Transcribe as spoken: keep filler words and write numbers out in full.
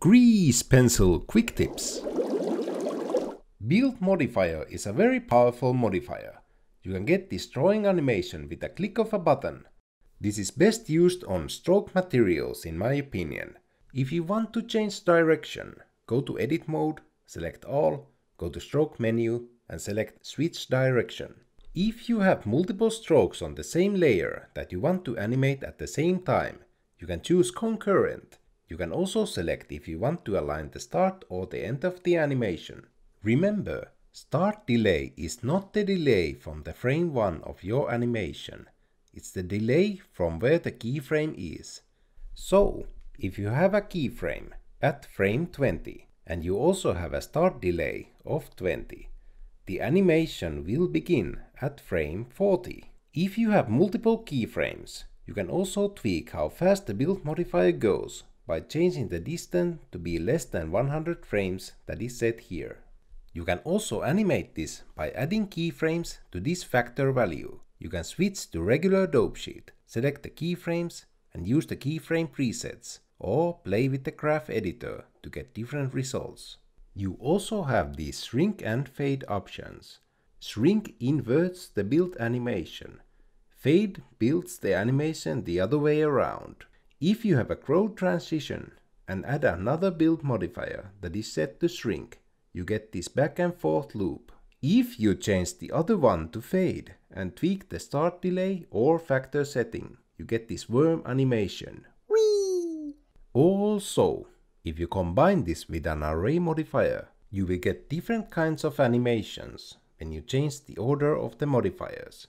Grease Pencil Quick Tips. Build modifier is a very powerful modifier. You can get this drawing animation with a click of a button. This is best used on stroke materials in my opinion. If you want to change direction, go to edit mode, select all, go to stroke menu and select switch direction. If you have multiple strokes on the same layer that you want to animate at the same time, you can choose concurrent. You can also select if you want to align the start or the end of the animation. Remember, start delay is not the delay from the frame one of your animation. It's the delay from where the keyframe is. So, if you have a keyframe at frame twenty and you also have a start delay of twenty, the animation will begin at frame forty. If you have multiple keyframes, you can also tweak how fast the build modifier goes by changing the distance to be less than one hundred frames that is set here. You can also animate this by adding keyframes to this factor value. You can switch to regular dope sheet, select the keyframes and use the keyframe presets, or play with the graph editor to get different results. You also have these shrink and fade options. Shrink inverts the build animation. Fade builds the animation the other way around. If you have a crowd transition and add another build modifier that is set to shrink, you get this back and forth loop. If you change the other one to fade and tweak the start delay or factor setting, you get this worm animation. Whee! Also, if you combine this with an array modifier, you will get different kinds of animations when you change the order of the modifiers.